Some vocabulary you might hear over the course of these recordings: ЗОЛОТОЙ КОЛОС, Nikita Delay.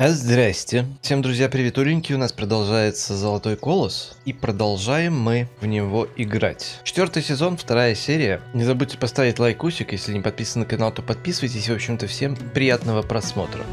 Здрасте. Всем, друзья, приветуленькие. У нас продолжается «Золотой колос». И продолжаем мы в него играть. 4-й сезон, 2-я серия. Не забудьте поставить лайкусик. Если не подписаны на канал, то подписывайтесь. В общем-то, всем приятного просмотра.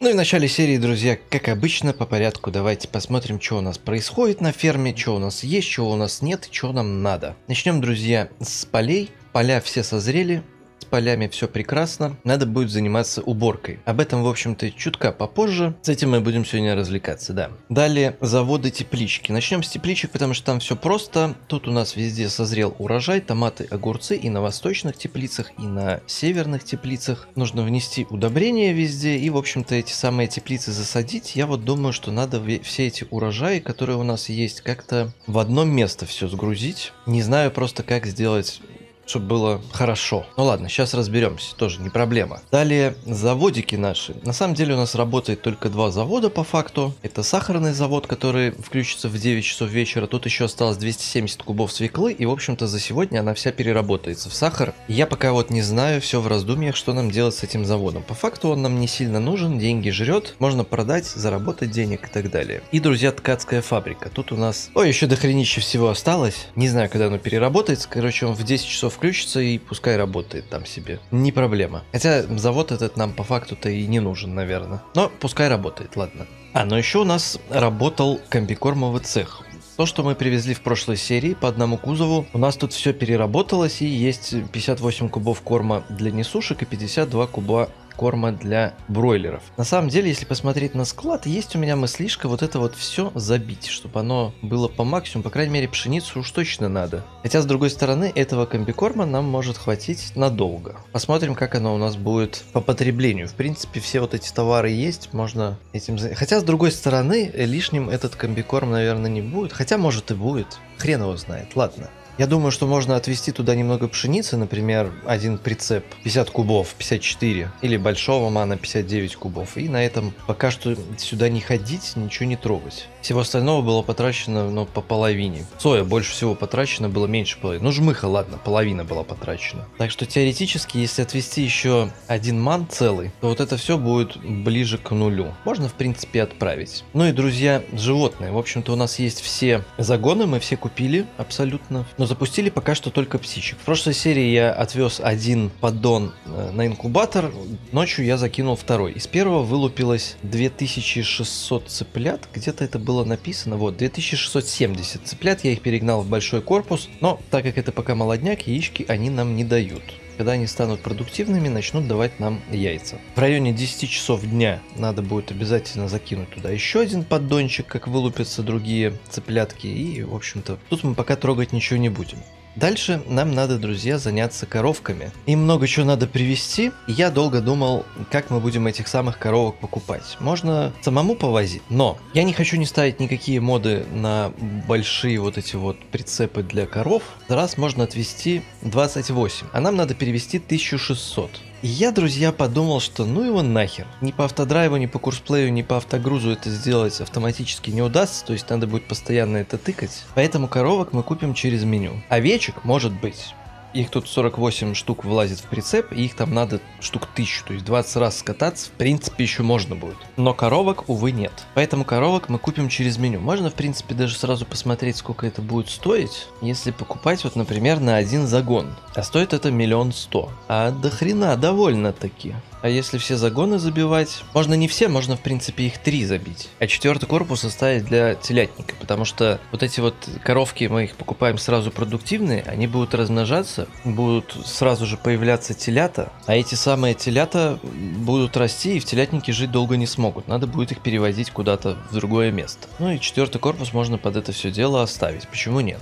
Ну и в начале серии, друзья, как обычно, по порядку давайте посмотрим, что у нас происходит на ферме, что у нас есть, что у нас нет, что нам надо. Начнем, друзья, с полей. Поля все созрели. С полями все прекрасно, надо будет заниматься уборкой. Об этом, в общем-то, чутка попозже. С этим мы будем сегодня развлекаться, да. Далее заводы теплички. Начнем с тепличек, потому что там все просто. Тут у нас везде созрел урожай, томаты, огурцы. И на восточных теплицах, и на северных теплицах. Нужно внести удобрения везде и, в общем-то, эти самые теплицы засадить. Я вот думаю, что надо все эти урожаи, которые у нас есть, как-то в одно место все сгрузить. Не знаю просто, как сделать, чтобы было хорошо. Ну ладно, сейчас разберемся, тоже не проблема. Далее заводики наши. На самом деле у нас работает только 2 завода по факту. Это сахарный завод, который включится в 9 часов вечера. Тут еще осталось 270 кубов свеклы. И, в общем-то, за сегодня она вся переработается в сахар. Я пока вот не знаю, все в раздумьях, что нам делать с этим заводом. По факту он нам не сильно нужен, деньги жрет. Можно продать, заработать денег и так далее. И, друзья, ткацкая фабрика. Тут у нас... Ой, еще дохренища всего осталось. Не знаю, когда оно переработается. Короче, он в 10 часов включится и пускай работает там себе. Не проблема. Хотя завод этот нам по факту-то и не нужен, наверное. Но пускай работает, ладно. А, ну еще у нас работал комбикормовый цех. То, что мы привезли в прошлой серии по 1 кузову, у нас тут все переработалось и есть 58 кубов корма для несушек и 52 куба корма для бройлеров. На самом деле, если посмотреть на склад, есть у меня мыслишка вот это вот все забить, чтобы оно было по максимуму, по крайней мере, пшеницу уж точно надо. Хотя, с другой стороны, этого комбикорма нам может хватить надолго. Посмотрим, как оно у нас будет по потреблению. В принципе, все вот эти товары есть, можно этим заняться. Хотя, с другой стороны, лишним этот комбикорм, наверное, не будет. Хотя, может, и будет. Хрен его знает, ладно. Я думаю, что можно отвезти туда немного пшеницы, например, 1 прицеп 50 кубов, 54, или большого мана 59 кубов, и на этом пока что сюда не ходить, ничего не трогать. Всего остального было потрачено, но по половине. Соя больше всего потрачено, было меньше половины. Ну, жмыха, ладно, половина была потрачена. Так что теоретически, если отвезти еще 1 ман целый, то вот это все будет ближе к нулю. Можно, в принципе, отправить. Ну и, друзья, животные. В общем-то, у нас есть все загоны, мы все купили абсолютно. Но запустили пока что только птичек. В прошлой серии я отвез 1 поддон на инкубатор. Ночью я закинул 2-й. Из 1-го вылупилось 2600 цыплят. Где-то это было написано, вот, 2670 цыплят, я их перегнал в большой корпус, но так как это пока молодняк, яички они нам не дают. Когда они станут продуктивными, начнут давать нам яйца. В районе 10 часов дня надо будет обязательно закинуть туда еще 1 поддончик, как вылупятся другие цыплятки, и, в общем-то, тут мы пока трогать ничего не будем. Дальше нам надо, друзья, заняться коровками. Им много чего надо привезти. Я долго думал, как мы будем этих самых коровок покупать. Можно самому повозить, но я не хочу не ставить никакие моды на большие вот эти вот прицепы для коров. За раз можно отвезти 28, а нам надо перевезти 1600. Я, друзья, подумал, что ну его нахер. Ни по автодрайву, ни по курсплею, ни по автогрузу это сделать автоматически не удастся, то есть надо будет постоянно это тыкать. Поэтому коровок мы купим через меню. Овечек может быть. Их тут 48 штук влазит в прицеп, и их там надо штук 1000, то есть 20 раз скататься, в принципе, еще можно будет. Но коровок, увы, нет. Поэтому коровок мы купим через меню. Можно, в принципе, даже сразу посмотреть, сколько это будет стоить, если покупать, вот, например, на 1 загон. А стоит это 1 100 000. А до хрена довольно-таки. А если все загоны забивать... Можно не все, можно, в принципе, их 3 забить. А 4-й корпус оставить для телятника, потому что вот эти вот коровки, мы их покупаем сразу продуктивные, они будут размножаться, будут сразу же появляться телята, а эти самые телята будут расти и в телятнике жить долго не смогут. Надо будет их переводить куда-то в другое место. Ну и 4-й корпус можно под это все дело оставить. Почему нет?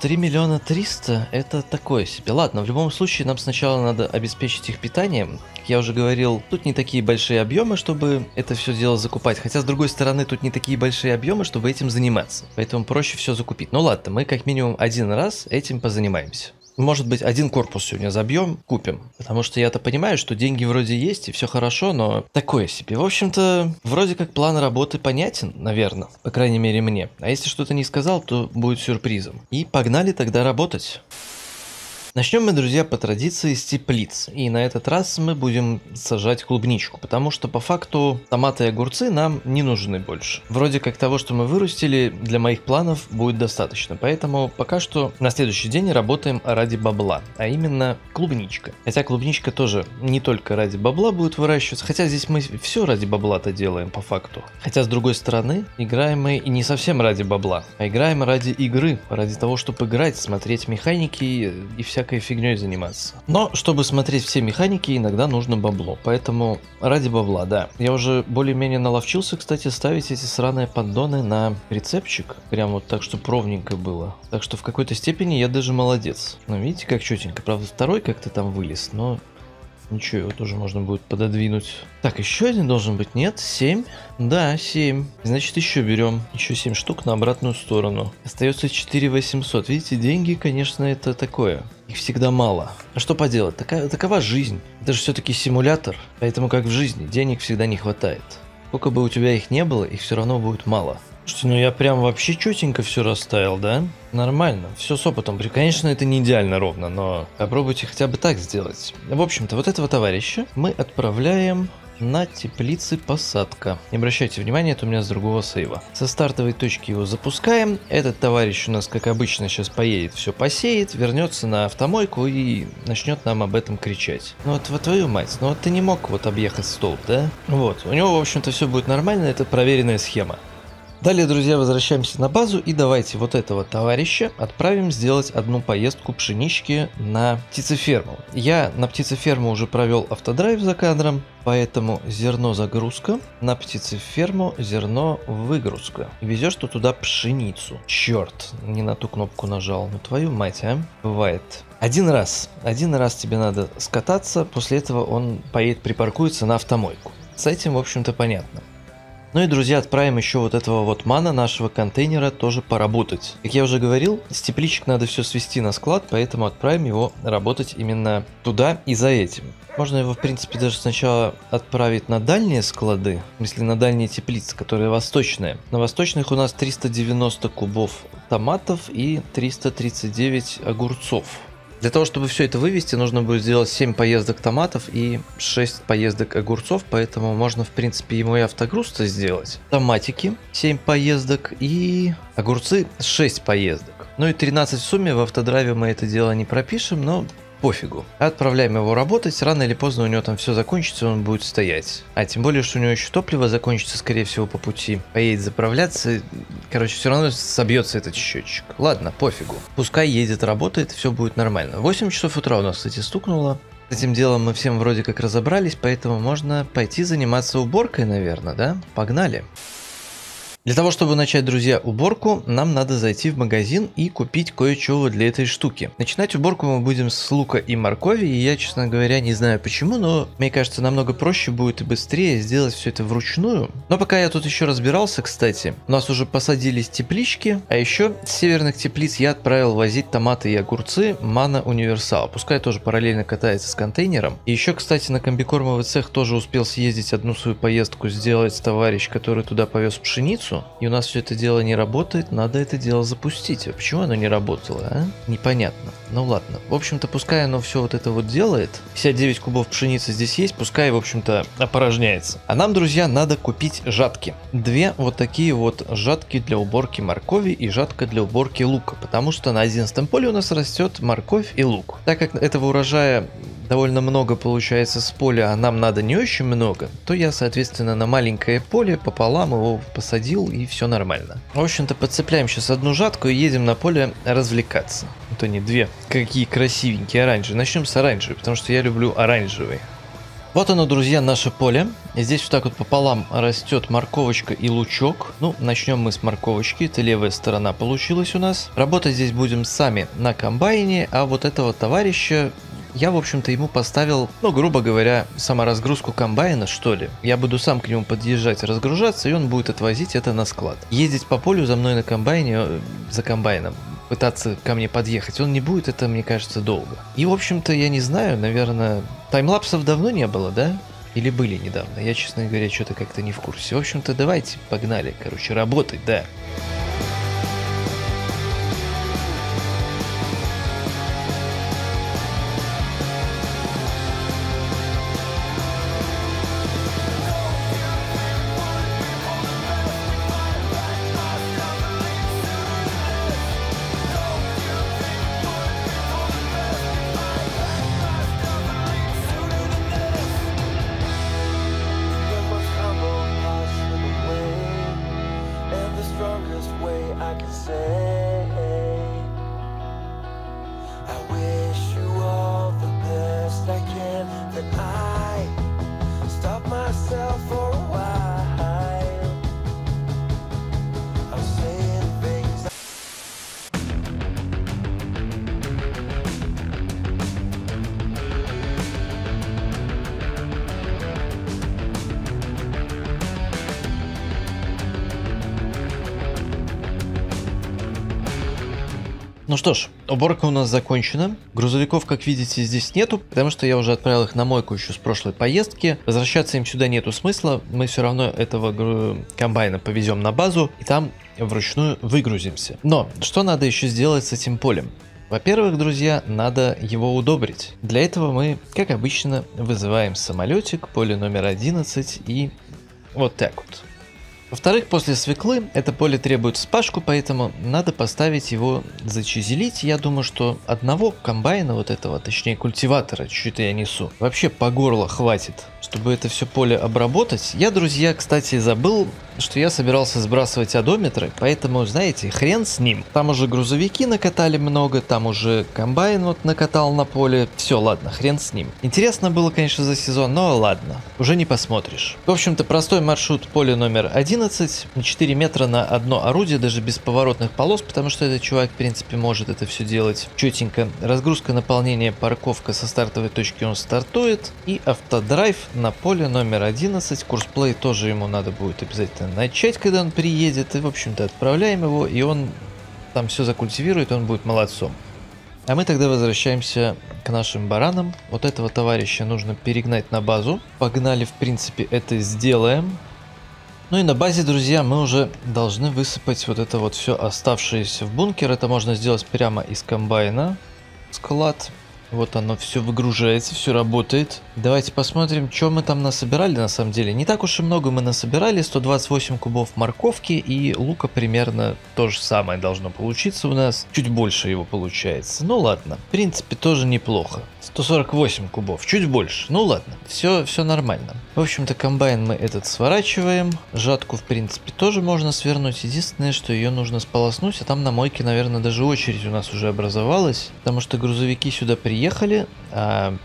3 300 000 это такое себе. Ладно, в любом случае нам сначала надо обеспечить их питанием. Как я уже говорил, тут не такие большие объемы, чтобы это все дело закупать. Хотя, с другой стороны, тут не такие большие объемы, чтобы этим заниматься. Поэтому проще все закупить. Ну ладно, мы как минимум 1 раз этим позанимаемся. Может быть, 1 корпус сегодня забьем, купим. Потому что я-то понимаю, что деньги вроде есть и все хорошо, но такое себе. В общем-то, вроде как план работы понятен, наверное. По крайней мере, мне. А если что-то не сказал, то будет сюрпризом. И погнали тогда работать. Начнем мы, друзья, по традиции с теплиц. И на этот раз мы будем сажать клубничку, потому что по факту томаты и огурцы нам не нужны больше. Вроде как того, что мы вырастили, для моих планов будет достаточно. Поэтому пока что на следующий день работаем ради бабла, а именно клубничка. Хотя клубничка тоже не только ради бабла будет выращиваться, хотя здесь мы все ради бабла-то делаем по факту. Хотя с другой стороны, играем мы и не совсем ради бабла, а играем ради игры, ради того, чтобы играть, смотреть механики и всякой фигней заниматься. Но чтобы смотреть все механики, иногда нужно бабло, поэтому ради бабла, да. Я уже более-менее наловчился, кстати, ставить эти сраные поддоны на прицепчик, прям вот так, чтобы ровненько было. Так что в какой-то степени я даже молодец. Ну, видите, как чётенько. Правда, второй как-то там вылез, но ничего, его тоже можно будет пододвинуть. Так, еще один должен быть, нет? 7? Да, 7. Значит, еще берем. Еще 7 штук на обратную сторону. Остается 4800. Видите, деньги, конечно, это такое. Их всегда мало. А что поделать? Такова жизнь. Это же все-таки симулятор. Поэтому, как в жизни, денег всегда не хватает. Сколько бы у тебя их не было, их все равно будет мало. Слушайте, ну я прям вообще чётенько все расставил, да? Нормально, все с опытом. Конечно, это не идеально ровно, но попробуйте хотя бы так сделать. В общем-то, вот этого товарища мы отправляем на теплицы посадка. Не обращайте внимания, это у меня с другого сейва. Со стартовой точки его запускаем. Этот товарищ у нас, как обычно, сейчас поедет, все посеет, вернется на автомойку и начнет нам об этом кричать. Ну вот, вот твою мать, ну вот ты не мог вот объехать столб, да? Вот, у него, в общем-то, все будет нормально, это проверенная схема. Далее, друзья, возвращаемся на базу и давайте вот этого товарища отправим сделать одну поездку пшенички на птицеферму. Я на птицеферму уже провел автодрайв за кадром, поэтому зерно загрузка, на птицеферму зерно выгрузка. И везешь ты туда пшеницу. Черт, не на ту кнопку нажал, ну твою мать, а? Бывает. Один раз тебе надо скататься, после этого он поедет припаркуется на автомойку. С этим, в общем-то, понятно. Ну и, друзья, отправим еще вот этого вот мана нашего контейнера тоже поработать. Как я уже говорил, с тепличек надо все свести на склад, поэтому отправим его работать именно туда и за этим. Можно его, в принципе, даже сначала отправить на дальние склады, в смысле на дальние теплицы, которые восточные. На восточных у нас 390 кубов томатов и 339 огурцов. Для того, чтобы все это вывести, нужно будет сделать 7 поездок томатов и 6 поездок огурцов, поэтому можно, в принципе, ему и автогруз-то сделать. Томатики 7 поездок и огурцы 6 поездок. Ну и 13 в сумме, в автодрайве мы это дело не пропишем, но пофигу. Отправляем его работать, рано или поздно у него там все закончится, он будет стоять. А тем более, что у него еще топливо закончится, скорее всего, по пути. Поедет заправляться, короче, все равно собьется этот счетчик. Ладно, пофигу. Пускай едет, работает, все будет нормально. 8 часов утра у нас, кстати, стукнуло. С этим делом мы всем вроде как разобрались, поэтому можно пойти заниматься уборкой, наверное, да? Погнали. Для того, чтобы начать, друзья, уборку, нам надо зайти в магазин и купить кое-чего для этой штуки. Начинать уборку мы будем с лука и моркови, и я, честно говоря, не знаю почему, но мне кажется, намного проще будет и быстрее сделать все это вручную. Но пока я тут еще разбирался, кстати, у нас уже посадились теплички, а еще с северных теплиц я отправил возить томаты и огурцы Мана Универсала. Пускай тоже параллельно катается с контейнером. И еще, кстати, на комбикормовый цех тоже успел съездить, одну свою поездку сделать товарищ, который туда повез пшеницу. И у нас все это дело не работает, надо это дело запустить. А почему оно не работало, а? Непонятно. Ну ладно. В общем-то, пускай оно все вот это вот делает. 59 кубов пшеницы здесь есть, пускай, в общем-то, опорожняется. А нам, друзья, надо купить жатки. Две вот такие вот жатки для уборки моркови и жатка для уборки лука. Потому что на 11 поле у нас растет морковь и лук. Так как этого урожая довольно много получается с поля, а нам надо не очень много, то я, соответственно, на маленькое поле пополам его посадил, и все нормально. В общем-то, подцепляем сейчас одну жатку и едем на поле развлекаться. Вот они две, какие красивенькие, оранжевые. Начнем с оранжевой, потому что я люблю оранжевый. Вот оно, друзья, наше поле. Здесь вот так вот пополам растет морковочка и лучок. Ну, начнем мы с морковочки. Это левая сторона получилась у нас. Работать здесь будем сами на комбайне, а вот этого товарища я, в общем-то, ему поставил, ну, грубо говоря, саморазгрузку комбайна, что ли. Я буду сам к нему подъезжать, разгружаться, и он будет отвозить это на склад. Ездить по полю за мной на комбайне, за комбайном, пытаться ко мне подъехать, он не будет, это, мне кажется, долго. И, в общем-то, я не знаю, наверное, таймлапсов давно не было, да? Или были недавно? Я, честно говоря, что-то как-то не в курсе. В общем-то, давайте, погнали, короче, работать, да. Ну что ж, уборка у нас закончена. Грузовиков, как видите, здесь нету, потому что я уже отправил их на мойку еще с прошлой поездки. Возвращаться им сюда нету смысла. Мы все равно этого комбайна повезем на базу и там вручную выгрузимся. Но что надо еще сделать с этим полем? Во-первых, друзья, надо его удобрить. Для этого мы, как обычно, вызываем самолетик, поле номер 11 и вот так вот. Во-вторых, после свеклы это поле требует вспашку, поэтому надо поставить его зачизелить. Я думаю, что одного комбайна вот этого, точнее культиватора, чуть-чуть я несу, вообще по горло хватит, чтобы это все поле обработать. Я, друзья, кстати, забыл, что я собирался сбрасывать одометры, поэтому, знаете, хрен с ним. Там уже грузовики накатали много, там уже комбайн вот накатал на поле. Все, ладно, хрен с ним. Интересно было, конечно, за сезон, но ладно, уже не посмотришь. В общем-то, простой маршрут поля номер 11. 4 метра на одно орудие, даже без поворотных полос, потому что этот чувак, в принципе, может это все делать четенько. Разгрузка, наполнение, парковка со стартовой точки, он стартует. И автодрайв на поле номер 11. Курсплей тоже ему надо будет обязательно начать, когда он приедет. И, в общем-то, отправляем его, и он там все закультивирует, он будет молодцом. А мы тогда возвращаемся к нашим баранам. Вот этого товарища нужно перегнать на базу. Погнали, в принципе, это сделаем. Ну и на базе, друзья, мы уже должны высыпать вот это вот все оставшееся в бункер. Это можно сделать прямо из комбайна. Склад. Вот оно все выгружается, все работает. Давайте посмотрим, что мы там насобирали на самом деле. Не так уж и много мы насобирали. 128 кубов морковки и лука примерно то же самое должно получиться у нас. Чуть больше его получается. Ну ладно, в принципе тоже неплохо. 148 кубов, чуть больше. Ну ладно, все нормально. В общем-то, комбайн мы этот сворачиваем. Жатку, в принципе, тоже можно свернуть. Единственное, что ее нужно сполоснуть. А там на мойке, наверное, даже очередь у нас уже образовалась. Потому что грузовики сюда приехали, а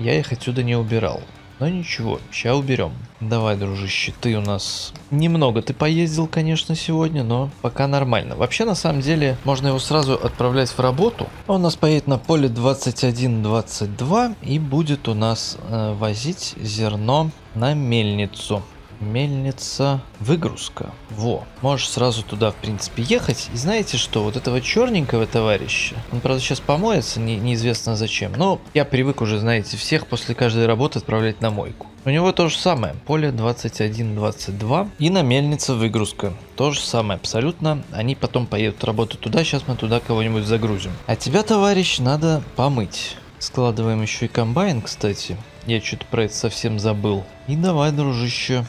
я их отсюда не убирал. Но ничего, сейчас уберем. Давай, дружище, ты у нас... Немного ты поездил, конечно, сегодня, но пока нормально. Вообще, на самом деле, можно его сразу отправлять в работу. Он у нас поедет на поле 21-22 и будет у нас возить зерно на мельницу. Мельница, выгрузка. Во, можешь сразу туда, в принципе, ехать. И знаете что, вот этого черненького товарища, он, правда, сейчас помоется, неизвестно зачем. Но я привык уже, знаете, всех после каждой работы отправлять на мойку. У него то же самое, поле 21-22 и на мельнице выгрузка. То же самое абсолютно, они потом поедут работать туда, сейчас мы туда кого-нибудь загрузим. А тебя, товарищ, надо помыть. Складываем еще и комбайн, кстати. Я что-то про это совсем забыл. И давай, дружище.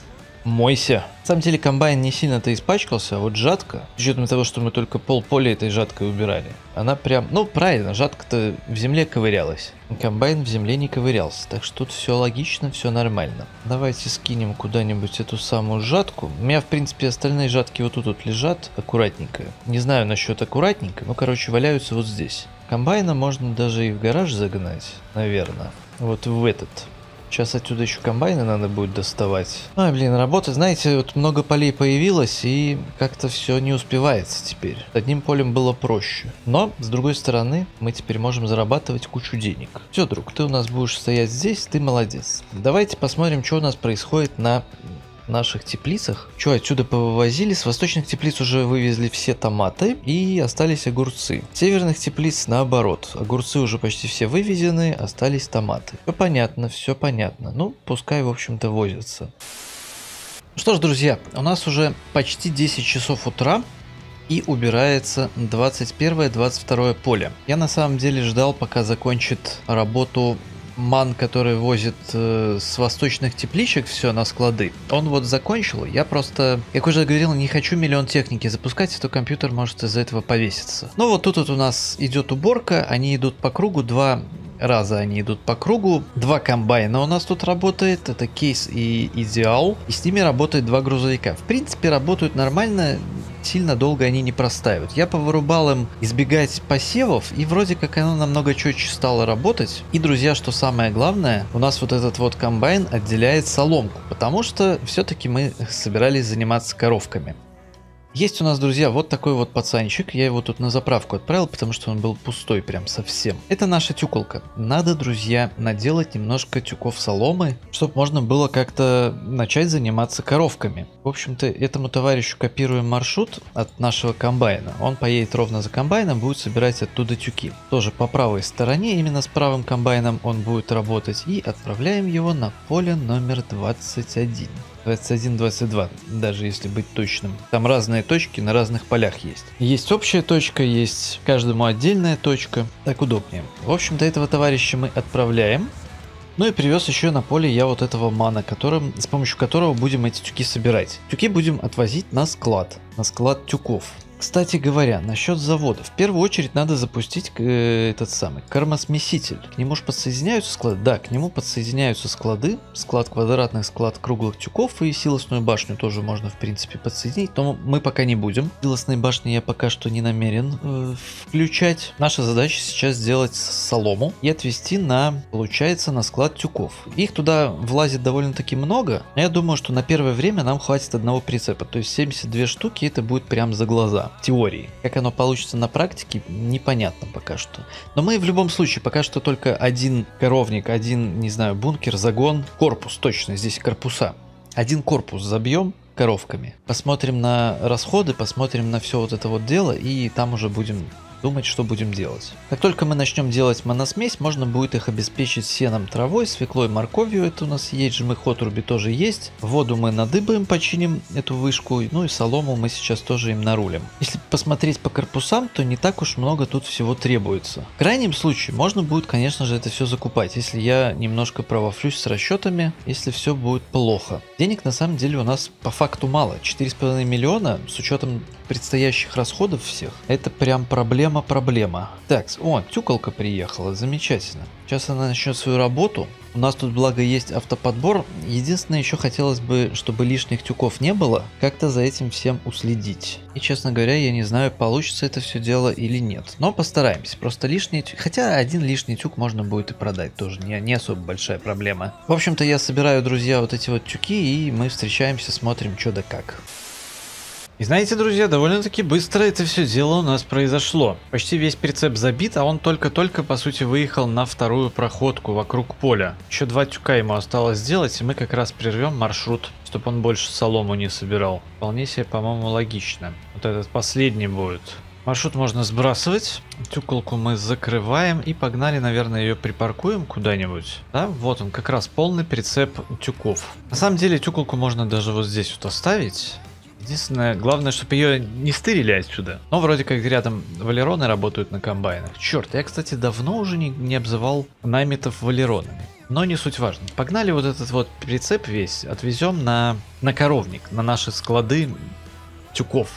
Мойся. На самом деле комбайн не сильно-то испачкался, а вот жатка, с учетом того, что мы только полполя этой жаткой убирали, она прям, ну правильно, жатка-то в земле ковырялась. Комбайн в земле не ковырялся, так что тут все логично, все нормально. Давайте скинем куда-нибудь эту самую жатку. У меня, в принципе, остальные жатки вот тут вот лежат аккуратненько. Не знаю насчет аккуратненько, но, короче, валяются вот здесь. Комбайна можно даже и в гараж загнать, наверное. Вот в этот. Сейчас отсюда еще комбайны надо будет доставать. Ай, блин, работа, знаете, вот много полей появилось, и как-то все не успевается теперь. Одним полем было проще. Но, с другой стороны, мы теперь можем зарабатывать кучу денег. Все, друг, ты у нас будешь стоять здесь, ты молодец. Давайте посмотрим, что у нас происходит на наших теплицах. Что, отсюда повывозили? С восточных теплиц уже вывезли все томаты и остались огурцы. С северных теплиц наоборот. Огурцы уже почти все вывезены, остались томаты. Все понятно, все понятно. Ну, пускай, в общем-то, возятся. Что ж, друзья, у нас уже почти 10 часов утра. И убирается 21-22 поле. Я на самом деле ждал, пока закончит работу ман, который возит с восточных тепличек все на склады. Он вот закончил, я просто, как уже говорил, не хочу миллион техники запускать, а то компьютер может из-за этого повеситься. Ну вот тут вот у нас идет уборка, они идут по кругу, два раза они идут по кругу, два комбайна у нас тут работает, это Кейс и Идеал, и с ними работает два грузовика. В принципе, работают нормально, сильно долго они не простаивают. Я повырубал им избегать посевов, и вроде как оно намного четче стало работать. И, друзья, что самое главное, у нас вот этот вот комбайн отделяет соломку, потому что все-таки мы собирались заниматься коровками. Есть у нас, друзья, вот такой вот пацанчик. Я его тут на заправку отправил, потому что он был пустой прям совсем. Это наша тюколка. Надо, друзья, наделать немножко тюков соломы, чтобы можно было как-то начать заниматься коровками. В общем-то, этому товарищу копируем маршрут от нашего комбайна. Он поедет ровно за комбайном, будет собирать оттуда тюки. Тоже по правой стороне, именно с правым комбайном он будет работать. И отправляем его на поле номер 21. 21-22, даже если быть точным. Там разные точки на разных полях есть. Есть общая точка, есть каждому отдельная точка. Так удобнее. В общем-то, этого товарища мы отправляем. Ну и привез еще на поле я вот этого мана, с помощью которого будем эти тюки собирать. Тюки будем отвозить на склад тюков. Кстати говоря, насчет завода. В первую очередь надо запустить этот самый кормосмеситель. К нему же подсоединяются склады? Да, к нему подсоединяются склады. Склад квадратных, склад круглых тюков и силосную башню тоже можно, в принципе, подсоединить. Но мы пока не будем. Силосные башни я пока что не намерен включать. Наша задача сейчас сделать солому и отвезти получается, на склад тюков. Их туда влазит довольно-таки много. Я думаю, что на первое время нам хватит одного прицепа. То есть 72 штуки это будет прям за глаза. Теории. Как оно получится на практике, непонятно пока что. Но мы в любом случае пока что только один коровник, один, не знаю, бункер, загон, корпус, точно, здесь корпуса. Один корпус забьем коровками. Посмотрим на расходы, посмотрим на все вот это вот дело, и там уже будем думать, что будем делать. Как только мы начнем делать моносмесь, можно будет их обеспечить сеном, травой, свеклой, морковью. Это у нас есть, жмых отруби тоже есть. Воду мы надыбаем, починим эту вышку. Ну и солому мы сейчас тоже им нарулим. Если посмотреть по корпусам, то не так уж много тут всего требуется. В крайнем случае можно будет, конечно же, это все закупать, если я немножко провафлюсь с расчетами, если все будет плохо. Денег на самом деле у нас по факту мало. 4,5 миллиона с учетом предстоящих расходов всех. Это прям проблема. Так, о, тюколка приехала, замечательно. Сейчас она начнет свою работу. У нас тут, благо, есть автоподбор. Единственное, еще хотелось бы, чтобы лишних тюков не было, как-то за этим всем уследить. И, честно говоря, я не знаю, получится это все дело или нет. Но постараемся. Просто лишний тюк... Хотя один лишний тюк можно будет и продать. Тоже не особо большая проблема. В общем-то, я собираю, друзья, вот эти вот тюки, и мы встречаемся, смотрим, что да как. И знаете, друзья, довольно-таки быстро это все дело у нас произошло. Почти весь прицеп забит, а он только-только, по сути, выехал на вторую проходку вокруг поля. Еще 2 тюка ему осталось сделать, и мы как раз прервем маршрут, чтобы он больше солому не собирал. Вполне себе, по-моему, логично. Вот этот последний будет. Маршрут можно сбрасывать. Тюколку мы закрываем и погнали, наверное, ее припаркуем куда-нибудь. Да, вот он, как раз полный прицеп тюков. На самом деле, тюколку можно даже вот здесь вот оставить. Единственное, главное, чтобы ее не стырили отсюда. Но вроде как рядом валероны работают на комбайнах. Черт, я, кстати, давно уже не обзывал наймитов валеронами. Но не суть важно. Погнали вот этот вот прицеп весь отвезем на коровник, на наши склады тюков.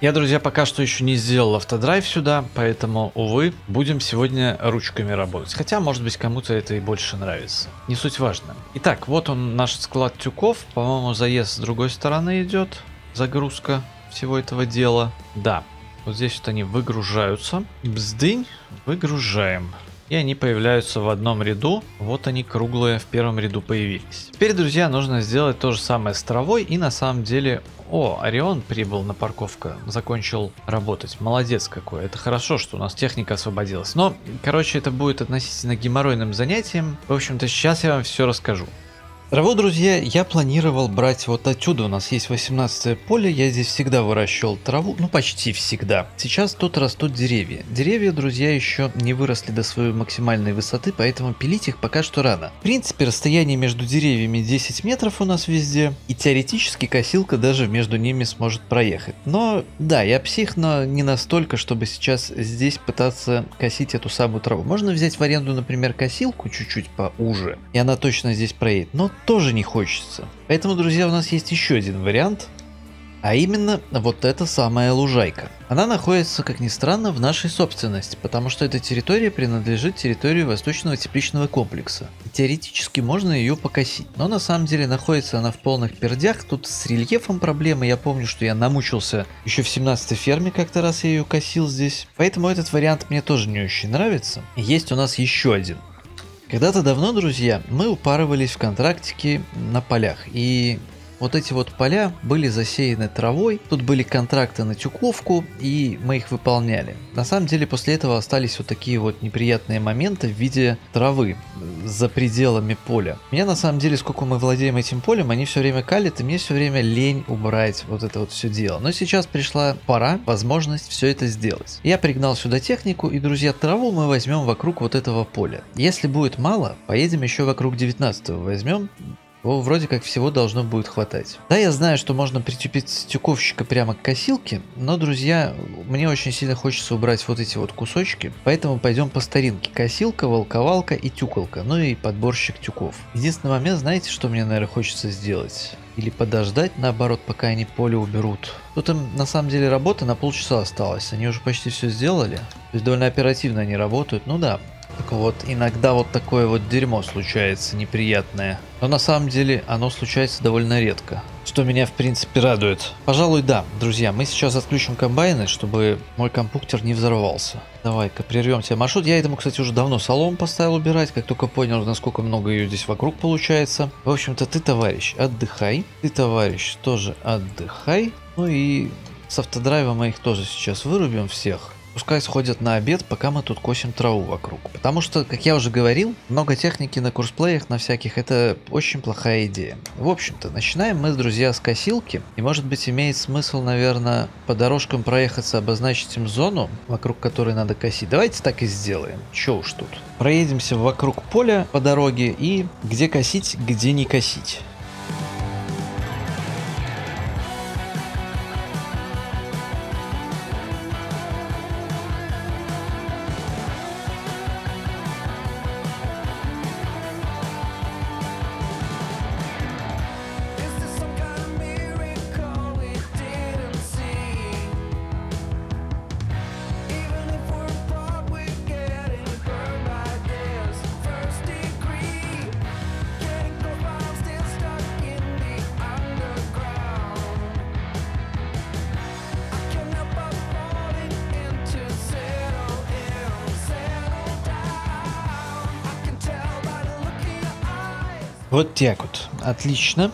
Я, друзья, пока что еще не сделал автодрайв сюда, поэтому, увы, будем сегодня ручками работать. Хотя, может быть, кому-то это и больше нравится. Не суть важно. Итак, вот он наш склад тюков. По-моему, заезд с другой стороны идет. Загрузка всего этого дела. Да, вот здесь вот они выгружаются. Бздынь, выгружаем. И они появляются в одном ряду. Вот они круглые в первом ряду появились. Теперь, друзья, нужно сделать то же самое с травой. И на самом деле... О, Орион прибыл на парковку. Закончил работать. Молодец какой. Это хорошо, что у нас техника освободилась. Но, короче, это будет относительно геморройным занятием. В общем-то, сейчас я вам все расскажу. Траву, друзья, я планировал брать вот отсюда. У нас есть 18 поле, я здесь всегда выращивал траву, ну почти всегда. Сейчас тут растут деревья. Деревья, друзья, еще не выросли до своей максимальной высоты, поэтому пилить их пока что рано. В принципе, расстояние между деревьями 10 метров у нас везде, и теоретически косилка даже между ними сможет проехать. Но да, я псих, но не настолько, чтобы сейчас здесь пытаться косить эту самую траву. Можно взять в аренду, например, косилку чуть-чуть поуже, и она точно здесь проедет. Но тоже не хочется. Поэтому, друзья, у нас есть еще один вариант, а именно вот эта самая лужайка. Она находится, как ни странно, в нашей собственности, потому что эта территория принадлежит территории Восточного тепличного комплекса. Теоретически можно ее покосить, но на самом деле находится она в полных пердях, тут с рельефом проблемы, я помню, что я намучился еще в 17-й ферме, как-то раз я ее косил здесь, поэтому этот вариант мне тоже не очень нравится. Есть у нас еще один. Когда-то давно, друзья, мы упарывались в контрактике на полях, и Вот эти вот поля были засеяны травой, тут были контракты на тюковку, и мы их выполняли. На самом деле после этого остались вот такие вот неприятные моменты в виде травы за пределами поля. Меня на самом деле, сколько мы владеем этим полем, они все время калят, и мне все время лень убрать вот это вот все дело. Но сейчас пришла пора, возможность все это сделать. Я пригнал сюда технику, и, друзья, траву мы возьмем вокруг вот этого поля. Если будет мало, поедем еще вокруг 19-го возьмем. Его вроде как всего должно будет хватать. Да, я знаю, что можно причепить тюковщика прямо к косилке, но, друзья, мне очень сильно хочется убрать вот эти вот кусочки, поэтому пойдем по старинке. Косилка, волковалка и тюкалка, ну и подборщик тюков. Единственный момент, знаете, что мне, наверное, хочется сделать? Или подождать, наоборот, пока они поле уберут. Тут им, на самом деле, работа на полчаса осталась, они уже почти все сделали. То есть довольно оперативно они работают, ну да. Так вот, иногда вот такое вот дерьмо случается неприятное. Но на самом деле оно случается довольно редко, что меня в принципе радует. Пожалуй, да, друзья, мы сейчас отключим комбайны, чтобы мой компьютер не взорвался. Давай-ка прервем себе маршрут. Я этому, кстати, уже давно солому поставил убирать, как только понял, насколько много ее здесь вокруг получается. В общем-то, ты, товарищ, отдыхай. Ты, товарищ, тоже отдыхай. Ну и с автодрайва мы их тоже сейчас вырубим всех. Пускай сходят на обед, пока мы тут косим траву вокруг. Потому что, как я уже говорил, много техники на курсплеях, на всяких, это очень плохая идея. В общем-то, начинаем мы, друзья, с косилки. И, может быть, имеет смысл, наверное, по дорожкам проехаться, обозначить им зону, вокруг которой надо косить. Давайте так и сделаем. Чё уж тут. Проедемся вокруг поля по дороге и где косить, где не косить. Вот так вот. Отлично.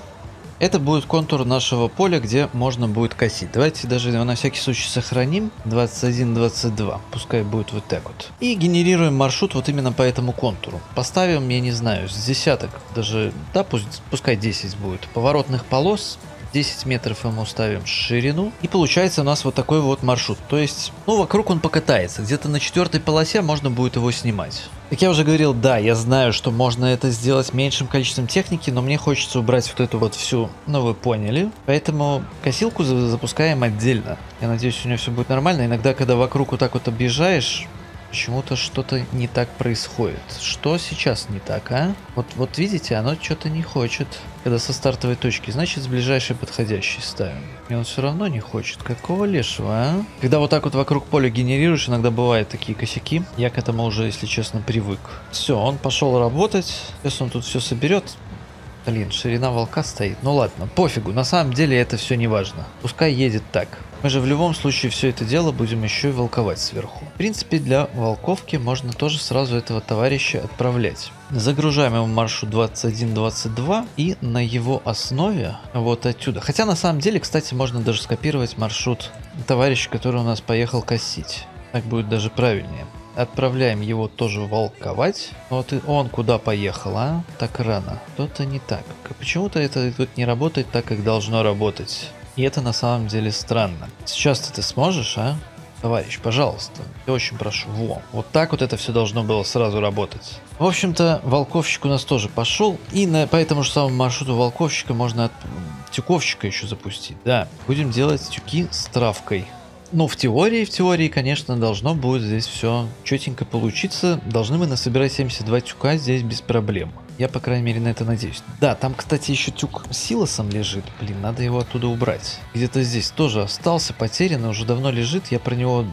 Это будет контур нашего поля, где можно будет косить. Давайте даже на всякий случай сохраним 21-22. Пускай будет вот так вот. И генерируем маршрут вот именно по этому контуру. Поставим, я не знаю, с десяток, даже, да, пускай 10 будет, поворотных полос. 10 метров ему ставим ширину. И получается у нас вот такой вот маршрут. То есть, ну, вокруг он покатается. Где-то на 4-й полосе можно будет его снимать. Как я уже говорил, да, я знаю, что можно это сделать меньшим количеством техники, но мне хочется убрать вот эту вот всю, ну, вы поняли. Поэтому косилку запускаем отдельно. Я надеюсь, у нее все будет нормально. Иногда, когда вокруг вот так вот объезжаешь, почему-то что-то не так происходит. Что сейчас не так, а? Вот видите, оно что-то не хочет. Когда со стартовой точки, значит, с ближайшей подходящей ставим. И он все равно не хочет. Какого лешего, а? Когда вот так вот вокруг поля генерируешь, иногда бывают такие косяки. Я к этому уже, если честно, привык. Все, он пошел работать. Сейчас он тут все соберет. Блин, ширина волка стоит. Ну ладно, пофигу, на самом деле это все не важно. Пускай едет так. Мы же в любом случае все это дело будем еще и волковать сверху. В принципе, для волковки можно тоже сразу этого товарища отправлять. Загружаем ему маршрут 21-22 и на его основе вот отсюда. Хотя на самом деле, кстати, можно даже скопировать маршрут товарища, который у нас поехал косить. Так будет даже правильнее. Отправляем его тоже волковать. Вот и он куда поехал, а? Так рано. Что-то не так. Почему-то это тут не работает так, как должно работать. И это на самом деле странно. Сейчас-то ты сможешь, а? Товарищ, пожалуйста, я очень прошу. Во, вот так вот это все должно было сразу работать. В общем-то, волковщик у нас тоже пошел. И по этому же самому маршруту волковщика можно от тюковщика еще запустить. Да, будем делать тюки с травкой. Ну, в теории, конечно, должно будет здесь все четенько получиться. Должны мы насобирать 72 тюка здесь без проблем. Я, по крайней мере, на это надеюсь. Да, там, кстати, еще тюк с силосом лежит. Блин, надо его оттуда убрать. Где-то здесь тоже остался, потерянный, уже давно лежит. Я про него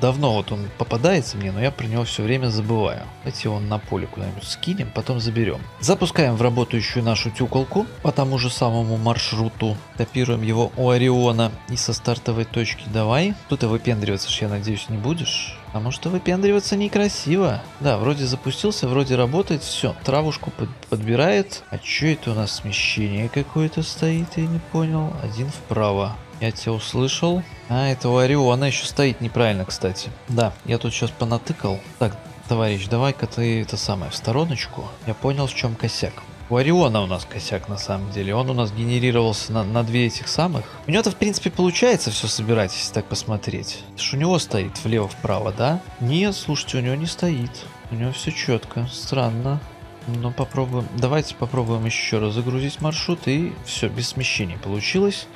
Давно вот он попадается мне, но я про него все время забываю. Давайте его на поле куда-нибудь скинем, потом заберем. Запускаем в работающую нашу тюкалку по тому же самому маршруту. Копируем его у Ориона и со стартовой точки давай. Тут и выпендриваться, я надеюсь, не будешь. Потому что выпендриваться некрасиво. Да, вроде запустился, вроде работает, все, травушку подбирает. А че это у нас смещение какое-то стоит, я не понял. Один вправо. Я тебя услышал. А, это у Ориона еще стоит неправильно, кстати. Да, я тут сейчас понатыкал. Так, товарищ, давай-ка ты это самое в стороночку. Я понял, в чем косяк. У Ориона у нас косяк на самом деле. Он у нас генерировался на две этих самых. У него-то в принципе получается все собирать, если так посмотреть. Это ж у него стоит влево-вправо, да? Нет, слушайте, у него не стоит. У него все четко. Странно. Ну, попробуем. Давайте попробуем еще раз загрузить маршрут. И все, без смещений получилось.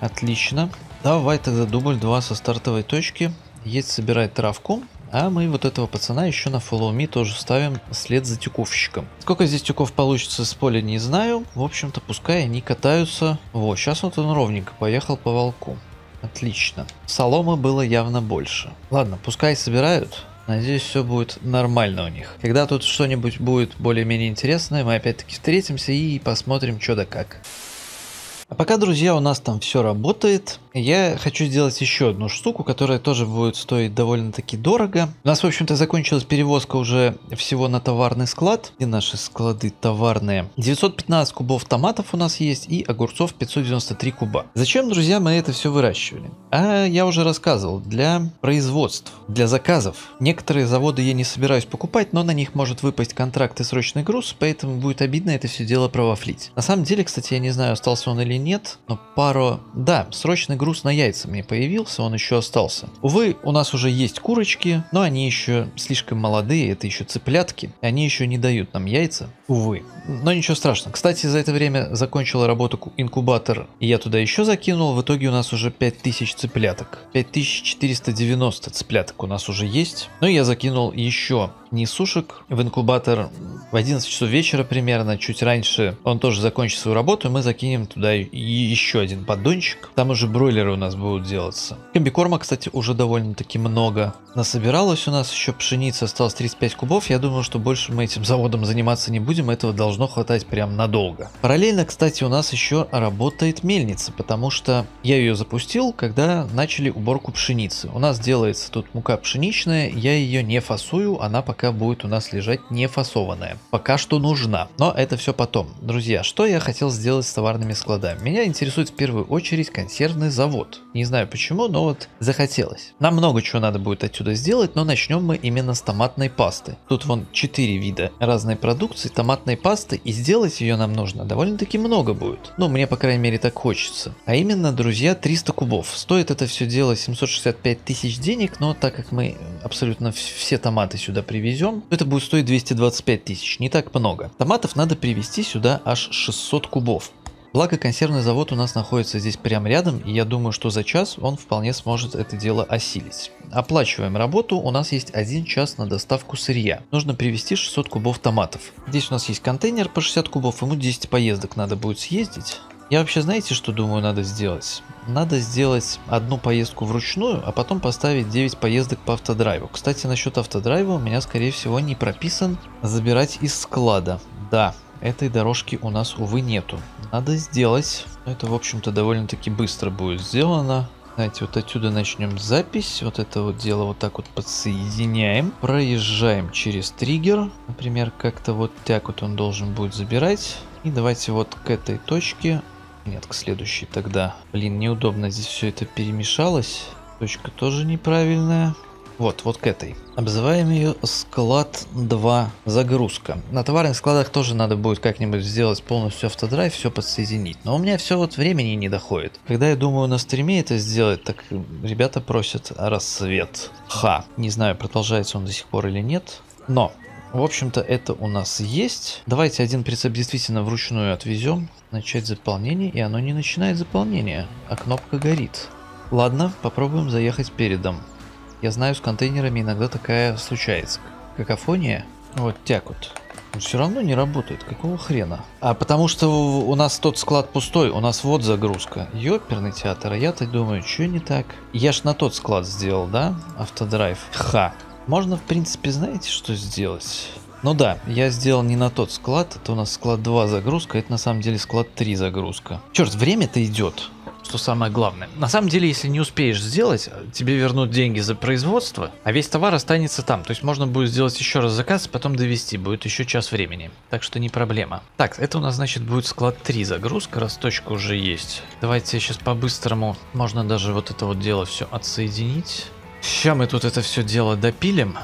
Отлично. Давай тогда дубль 2 со стартовой точки. Едь собирать травку. А мы вот этого пацана еще на Follow Me тоже ставим след за тюковщиком. Сколько здесь тюков получится с поля, не знаю. В общем-то, пускай они катаются. Вот, сейчас вот он ровненько поехал по волку. Отлично. Соломы было явно больше. Ладно, пускай собирают. Надеюсь, все будет нормально у них. Когда тут что-нибудь будет более-менее интересное, мы опять-таки встретимся и посмотрим, что да как. А пока, друзья, у нас там все работает, я хочу сделать еще одну штуку, которая тоже будет стоить довольно-таки дорого. У нас, в общем-то, закончилась перевозка уже всего на товарный склад. И наши склады товарные. 915 кубов томатов у нас есть и огурцов 593 куба. Зачем, друзья, мы это все выращивали? А я уже рассказывал, для производств, для заказов. Некоторые заводы я не собираюсь покупать, но на них может выпасть контракт и срочный груз, поэтому будет обидно это все дело провафлить. На самом деле, кстати, я не знаю, остался он или нет, но пару... Да, срочный груз на яйца мне появился, он еще остался. Увы, у нас уже есть курочки, но они еще слишком молодые, это еще цыплятки, они еще не дают нам яйца, увы. Но ничего страшного. Кстати, за это время закончила работу инкубатор, и я туда еще закинул, в итоге у нас уже 5000 цыпляток. 5490 цыпляток у нас уже есть, но я закинул еще несушек в инкубатор в 11 часов вечера примерно, чуть раньше он тоже закончит свою работу, и мы закинем туда еще один поддончик. Там уже бройлеры у нас будут делаться. Комбикорма, кстати, уже довольно-таки много насобиралось у нас. Еще пшеница осталось 35 кубов. Я думаю, что больше мы этим заводом заниматься не будем. Этого должно хватать прям надолго. Параллельно, кстати, у нас еще работает мельница, потому что я ее запустил, когда начали уборку пшеницы. У нас делается тут мука пшеничная. Я ее не фасую. Она пока будет у нас лежать не фасованная. Пока что нужна. Но это все потом. Друзья, что я хотел сделать с товарными складами? Меня интересует в первую очередь консервный завод. Не знаю почему, но вот захотелось. Нам много чего надо будет отсюда сделать, но начнем мы именно с томатной пасты. Тут вон 4 вида разной продукции томатной пасты, и сделать ее нам нужно довольно-таки много будет. Ну, мне, по крайней мере, так хочется. А именно, друзья, 300 кубов. Стоит это все дело 765 тысяч денег, но так как мы абсолютно все томаты сюда привезем, то это будет стоить 225 тысяч, не так много. Томатов надо привезти сюда аж 600 кубов. Благо, консервный завод у нас находится здесь прямо рядом, и я думаю, что за час он вполне сможет это дело осилить. Оплачиваем работу, у нас есть 1 час на доставку сырья. Нужно привезти 600 кубов томатов. Здесь у нас есть контейнер по 60 кубов, ему 10 поездок надо будет съездить. Я вообще, знаете, что думаю, надо сделать? Надо сделать одну поездку вручную, а потом поставить 9 поездок по автодрайву. Кстати, насчет автодрайва у меня, скорее всего, не прописан забирать из склада. Да. Этой дорожки у нас, увы, нету. Надо сделать. Это, в общем-то, довольно-таки быстро будет сделано. Давайте вот отсюда начнем запись. Вот это вот дело вот так вот подсоединяем. Проезжаем через триггер. Например, как-то вот так вот он должен будет забирать. И давайте вот к этой точке. Нет, к следующей тогда. Блин, неудобно здесь все это перемешалось. Точка тоже неправильная. Вот, вот к этой. Обзываем ее склад 2 загрузка. На товарных складах тоже надо будет как-нибудь сделать полностью автодрайв, все подсоединить. Но у меня все вот времени не доходит. Когда я думаю на стриме это сделать, так ребята просят рассвет. Ха. Не знаю, продолжается он до сих пор или нет. Но, в общем-то, это у нас есть. Давайте один прицеп действительно вручную отвезем. Начать заполнение, и оно не начинает заполнение, а кнопка горит. Ладно, попробуем заехать передом. Я знаю, с контейнерами иногда такая случается. Какофония. Вот так вот. Он все равно не работает. Какого хрена? А потому что у нас тот склад пустой. У нас вот загрузка. Ёперный театр. Я-то думаю, что не так? Я ж на тот склад сделал, да? Автодрайв. Ха. Можно, в принципе, знаете, что сделать? Ну да, я сделал не на тот склад. Это у нас склад 2 загрузка. Это на самом деле склад 3 загрузка. Черт, время-то идет. Что самое главное. На самом деле, если не успеешь сделать, тебе вернут деньги за производство, а весь товар останется там. То есть можно будет сделать еще раз заказ, потом довести. Будет еще час времени. Так что не проблема. Так, это у нас, значит, будет склад 3 загрузка, раз точка уже есть. Давайте сейчас по-быстрому, можно даже вот это вот дело все отсоединить. Сейчас мы тут это все дело допилим.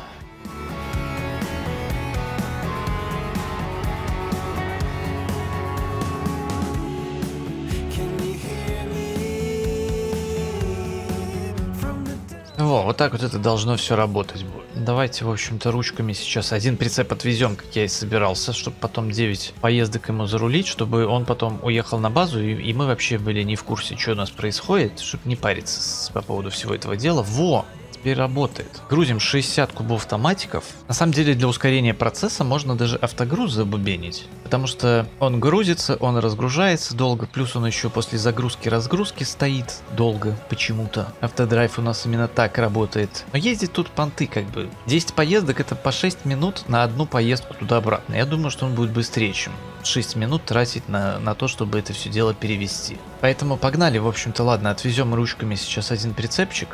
Во, вот так вот это должно все работать будет. Давайте, в общем-то, ручками сейчас один прицеп отвезем, как я и собирался, чтобы потом 9 поездок ему зарулить, чтобы он потом уехал на базу, и мы вообще были не в курсе, что у нас происходит, чтобы не париться по поводу всего этого дела. Во! Теперь работает. Грузим 60 кубов томатиков. На самом деле, для ускорения процесса можно даже автогруз забубенить, потому что он грузится, он разгружается долго, плюс он еще после загрузки-разгрузки стоит долго почему-то. Автодрайв у нас именно так работает. Но ездить тут понты как бы. 10 поездок это по 6 минут на одну поездку туда-обратно. Я думаю, что он будет быстрее, чем 6 минут тратить на то, чтобы это все дело перевести. Поэтому погнали, в общем-то, ладно, отвезем ручками сейчас один прицепчик.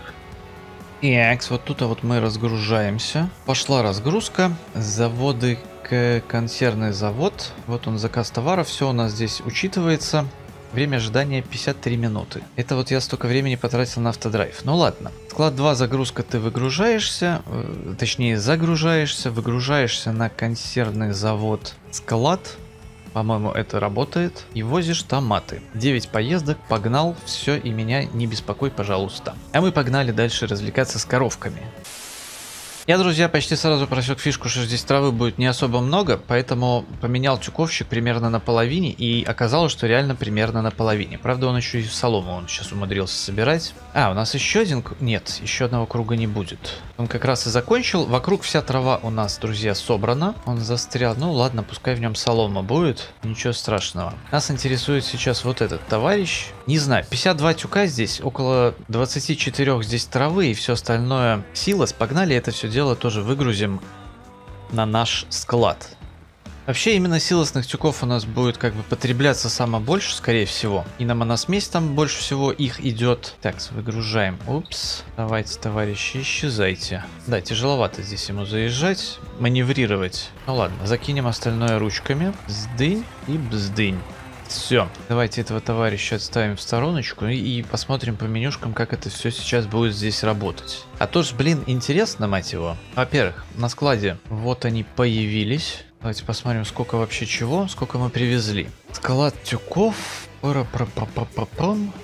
Экс, вот тут вот мы разгружаемся. Пошла разгрузка. Заводы, консервный завод. Вот он, заказ товаров. Все у нас здесь учитывается. Время ожидания 53 минуты. Это вот я столько времени потратил на автодрайв. Ну ладно. Склад 2 загрузка, ты выгружаешься. Точнее, загружаешься. Выгружаешься на консервный завод склад. По-моему, это работает. И возишь томаты. 9 поездок, погнал, все, и меня не беспокой, пожалуйста. А мы погнали дальше развлекаться с коровками. Я, друзья, почти сразу просек фишку, что здесь травы будет не особо много, поэтому поменял тюковщик примерно на половине, и оказалось, что реально примерно на половине. Правда, он еще и солому он сейчас умудрился собирать. А, у нас еще один... Нет, еще одного круга не будет. Он как раз и закончил. Вокруг вся трава у нас, друзья, собрана. Он застрял. Ну ладно, пускай в нем солома будет. Ничего страшного. Нас интересует сейчас вот этот товарищ. Не знаю, 52 тюка здесь, около 24 здесь травы и все остальное. Силос, погнали, это все дело тоже выгрузим на наш склад. Вообще именно силосных тюков у нас будет как бы потребляться самое больше, скорее всего. И на моносмесь там больше всего их идет. Так, выгружаем. Упс. Давайте, товарищи, исчезайте. Да, тяжеловато здесь ему заезжать, маневрировать. Ну ладно, закинем остальное ручками. Бздынь и бздынь. Все, давайте этого товарища отставим в стороночку и посмотрим по менюшкам, как это все сейчас будет здесь работать. А то ж, блин, интересно, мать его. Во-первых, на складе вот они появились. Давайте посмотрим, сколько вообще чего, сколько мы привезли. Склад тюков.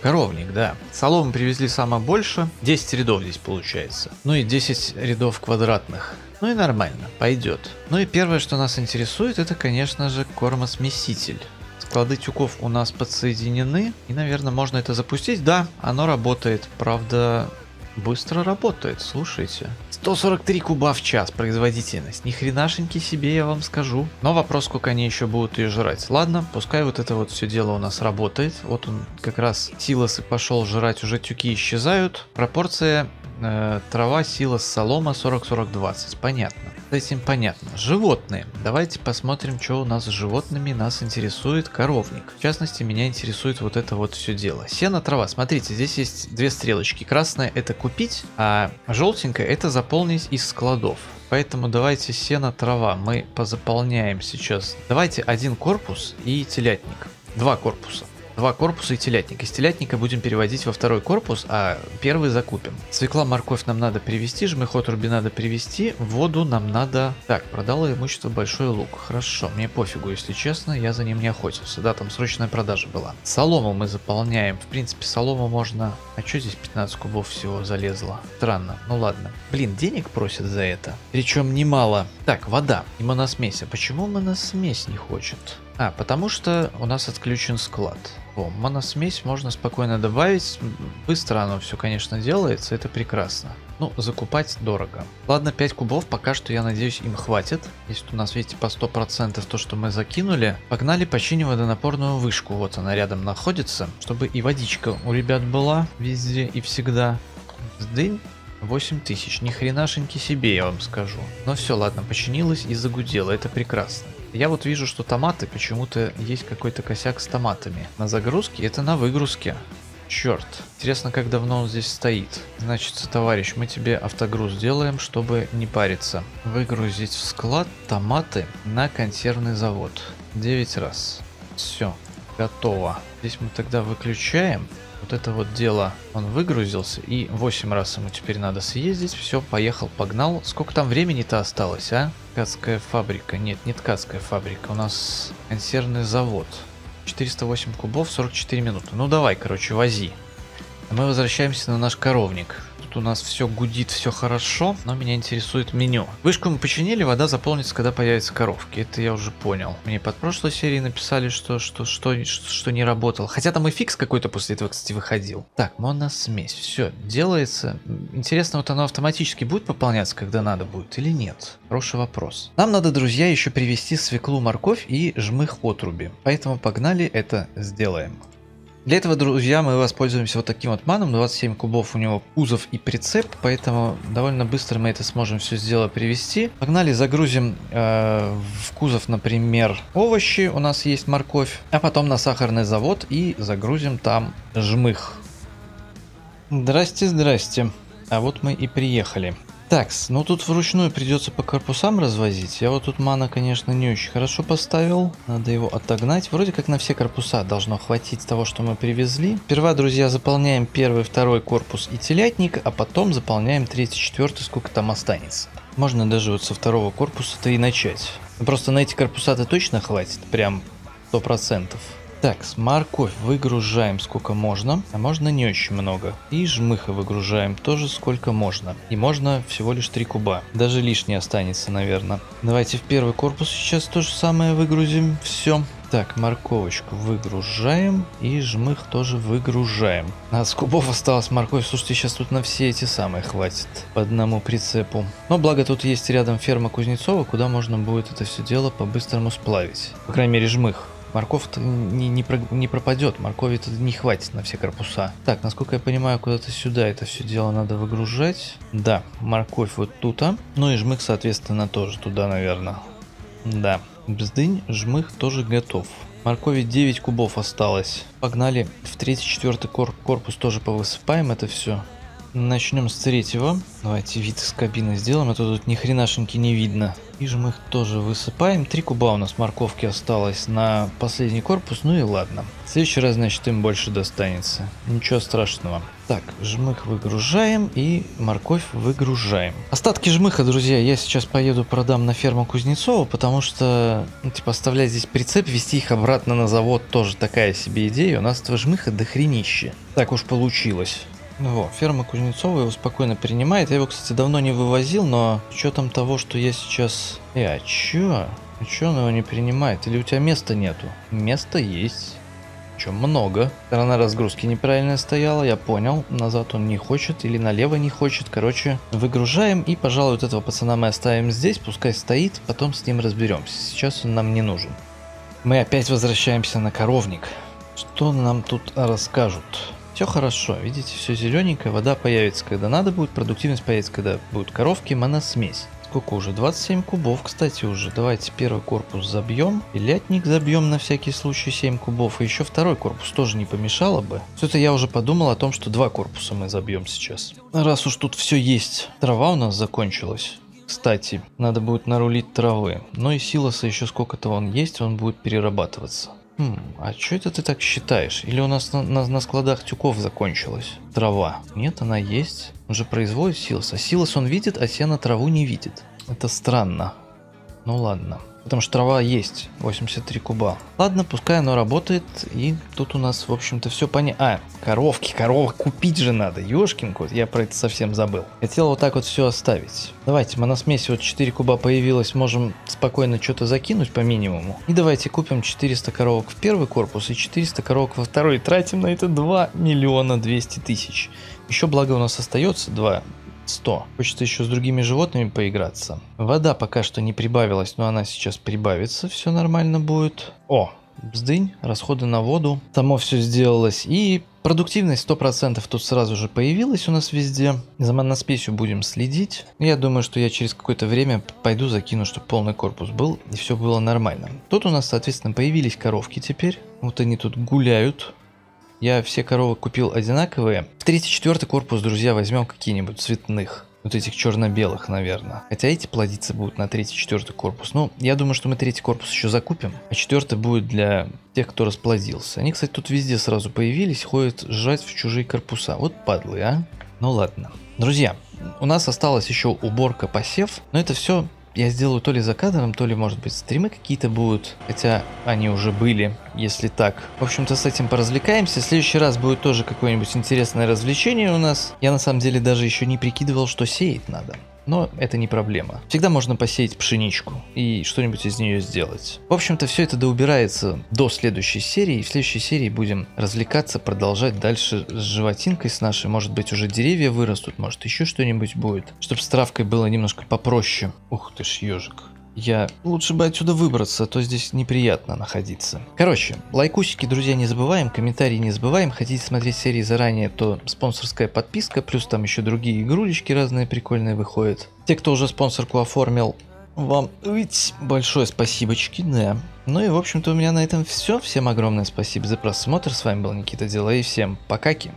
Коровник, да. Соломы привезли самое больше. 10 рядов здесь получается. Ну и 10 рядов квадратных. Ну и нормально, пойдет. Ну и первое, что нас интересует, это, конечно же, кормосмеситель. Склады тюков у нас подсоединены. И, наверное, можно это запустить. Да, оно работает. Правда, быстро работает. Слушайте. 143 куба в час производительность. Ни хренашеньки себе, я вам скажу. Но вопрос, сколько они еще будут ее жрать. Ладно, пускай вот это вот все дело у нас работает. Вот он как раз силос и пошел жрать. Уже тюки исчезают. Пропорция трава, силос, солома 40-40-20. Понятно. С этим понятно. Животные. Давайте посмотрим, что у нас с животными. Нас интересует коровник. В частности, меня интересует вот это вот все дело. Сено, трава. Смотрите, здесь есть две стрелочки. Красная — это купить, а желтенькая — это заполнить из складов. Поэтому давайте сено, трава. Мы позаполняем сейчас. Давайте один корпус и телятник. Два корпуса. Два корпуса и телятник. Из телятника будем переводить во второй корпус, а первый закупим. Свекла, морковь нам надо привезти, жмехот, рубин надо привезти, воду нам надо... Так, продала имущество большой лук. Хорошо, мне пофигу, если честно, я за ним не охотился. Да, там срочная продажа была. Солому мы заполняем. В принципе, солому можно... А что здесь 15 кубов всего залезло? Странно, ну ладно. Блин, денег просят за это. Причем немало. Так, вода и моносмесь. А почему моносмесь не хочет? Потому что у нас отключен склад. О, моносмесь можно спокойно добавить. Быстро оно все, конечно, делается. Это прекрасно. Ну, закупать дорого. Ладно, 5 кубов пока что, я надеюсь, им хватит. Если у нас, видите, по 100% то, что мы закинули. Погнали, починим водонапорную вышку. Вот она рядом находится. Чтобы и водичка у ребят была везде и всегда. Сдынь. 8000. Ни хренашеньки себе, я вам скажу. Но все, ладно, починилось и загудело. Это прекрасно. Я вот вижу, что томаты, почему-то есть какой-то косяк с томатами. На загрузке, это на выгрузке. Черт. Интересно, как давно он здесь стоит. Значит, товарищ, мы тебе автогруз делаем, чтобы не париться. Выгрузить в склад томаты на консервный завод. 9 раз. Все. Готово. Здесь мы тогда выключаем. Вот это вот дело. Он выгрузился. И 8 раз ему теперь надо съездить. Все, поехал, погнал. Сколько там времени-то осталось, а? Ткацкая фабрика. Нет, не ткацкая фабрика. У нас консервный завод. 408 кубов, 44 минуты. Ну давай, короче, вози. Мы возвращаемся на наш коровник. Тут у нас все гудит, все хорошо. Но меня интересует меню. Вышку мы починили, вода заполнится, когда появятся коровки. Это я уже понял. Мне под прошлой серией написали, что не работало. Хотя там и фикс какой-то после этого, кстати, выходил. Так, моносмесь. Все, делается. Интересно, вот оно автоматически будет пополняться, когда надо будет, или нет? Хороший вопрос. Нам надо, друзья, еще привезти свеклу, морковь и жмых отруби. Поэтому погнали, это сделаем. Для этого, друзья, мы воспользуемся вот таким вот маном. 27 кубов у него кузов и прицеп, поэтому довольно быстро мы это сможем все сдело привести. Погнали, загрузим в кузов, например, овощи. У нас есть морковь. А потом на сахарный завод и загрузим там жмых. Здрасте, здрасте. А вот мы и приехали. Так, ну тут вручную придется по корпусам развозить. Я вот тут мана, конечно, не очень хорошо поставил. Надо его отогнать. Вроде как на все корпуса должно хватить того, что мы привезли. Сперва, друзья, заполняем первый, второй корпус и телятник, а потом заполняем третий, четвертый, сколько там останется. Можно даже вот со второго корпуса-то и начать. Просто на эти корпуса-то точно хватит, прям 100%. Так, морковь выгружаем сколько можно, а можно не очень много. И жмыха выгружаем тоже сколько можно. И можно всего лишь 3 куба. Даже лишнее останется, наверное. Давайте в первый корпус сейчас то же самое выгрузим. Все. Так, морковочку выгружаем. И жмых тоже выгружаем. А с кубов осталась морковь. Слушайте, сейчас тут на все эти самые хватит. По одному прицепу. Но благо тут есть рядом ферма Кузнецова, куда можно будет это все дело по-быстрому сплавить. По крайней мере, жмых. Морковь-то не пропадет, моркови-то не хватит на все корпуса. Так, насколько я понимаю, куда-то сюда это все дело надо выгружать. Да, морковь вот тут, ну и жмых, соответственно, тоже туда, наверное. Да, бздынь, жмых тоже готов. Моркови 9 кубов осталось. Погнали, в третий, четвертый корпус тоже повысыпаем это все. Начнем с третьего. Давайте вид из кабины сделаем, а то тут ни хренашеньки не видно. И жмых тоже высыпаем. 3 куба у нас морковки осталось на последний корпус, ну и ладно. В следующий раз, значит, им больше достанется. Ничего страшного. Так, жмых выгружаем и морковь выгружаем. Остатки жмыха, друзья, я сейчас поеду продам на ферму Кузнецова, потому что, ну, типа, оставлять здесь прицеп, везти их обратно на завод тоже такая себе идея. У нас этого жмыха дохренище. Так уж получилось. Во, ферма Кузнецова его спокойно принимает. Я его, кстати, давно не вывозил, но с учетом того, что я сейчас... а чё? А чё он его не принимает? Или у тебя места нету? Место есть. Чё, много. Сторона разгрузки неправильно стояла, я понял. Назад он не хочет или налево не хочет. Короче, выгружаем и, пожалуй, вот этого пацана мы оставим здесь. Пускай стоит, потом с ним разберемся. Сейчас он нам не нужен. Мы опять возвращаемся на коровник. Что нам тут расскажут? Все хорошо, видите, все зелененькое, вода появится, когда надо будет, продуктивность появится, когда будут коровки, моносмесь. Сколько уже? 27 кубов, кстати, уже. Давайте первый корпус забьем, телятник забьем на всякий случай 7 кубов, и еще второй корпус тоже не помешало бы. Все-то я уже подумал о том, что 2 корпуса мы забьем сейчас. Раз уж тут все есть, трава у нас закончилась. Кстати, надо будет нарулить травы, но и силоса еще сколько-то он есть, он будет перерабатываться. А что это ты так считаешь? Или у нас на складах тюков закончилась трава? Нет, она есть. Он же производит силос. А силос он видит, а сена траву не видит. Это странно. Ну ладно. потому что трава есть, 83 куба. Ладно, пускай оно работает, и тут у нас, в общем-то, все понятно. А, коровок купить же надо, ёшкин кот, я про это совсем забыл. Хотел вот так вот все оставить. Давайте, моносмесь, вот 4 куба появилось, можем спокойно что-то закинуть по минимуму. И давайте купим 400 коровок в первый корпус и 400 коровок во второй, тратим на это 2 200 000. Еще благо у нас остается 2 100. Хочется еще с другими животными поиграться. Вода пока что не прибавилась, но она сейчас прибавится, все нормально будет. О, бздынь, расходы на воду. Само все сделалось. И продуктивность 100% тут сразу же появилась у нас везде. За моноспесью будем следить. Я думаю, что я через какое-то время пойду закину, чтобы полный корпус был и все было нормально. Тут у нас, соответственно, появились коровки теперь. Вот они тут гуляют. Я все коровы купил одинаковые. В 3-4 корпус, друзья, возьмем какие-нибудь цветных. Вот этих черно-белых, наверное. Хотя эти плодиться будут на 3-4 корпус. Ну, я думаю, что мы 3-й корпус еще закупим. А 4-й будет для тех, кто расплодился. Они, кстати, тут везде сразу появились. Ходят жрать в чужие корпуса. Вот падлы, а. Ну ладно. Друзья, у нас осталась еще уборка, посев. Но это все я сделаю то ли за кадром, то ли, может быть, стримы какие-то будут. Хотя они уже были, если так. В общем-то, с этим поразвлекаемся. В следующий раз будет тоже какое-нибудь интересное развлечение у нас. Я, на самом деле, даже еще не прикидывал, что сеять надо. Но это не проблема. Всегда можно посеять пшеничку и что-нибудь из нее сделать. В общем-то, все это доубирается до следующей серии. И в следующей серии будем развлекаться, продолжать дальше с животинкой с нашей. Может быть, уже деревья вырастут, может, еще что-нибудь будет. Чтобы с травкой было немножко попроще. Ух ты ж, ежик. Я лучше бы отсюда выбраться, а то здесь неприятно находиться. Короче, лайкусики, друзья, не забываем, комментарии не забываем. Хотите смотреть серии заранее, то спонсорская подписка, плюс там еще другие игрулечки разные прикольные выходят. Те, кто уже спонсорку оформил, вам большое спасибочки, да. Ну и, в общем-то, у меня на этом все. Всем огромное спасибо за просмотр. С вами был Никита Делай. Всем покаки.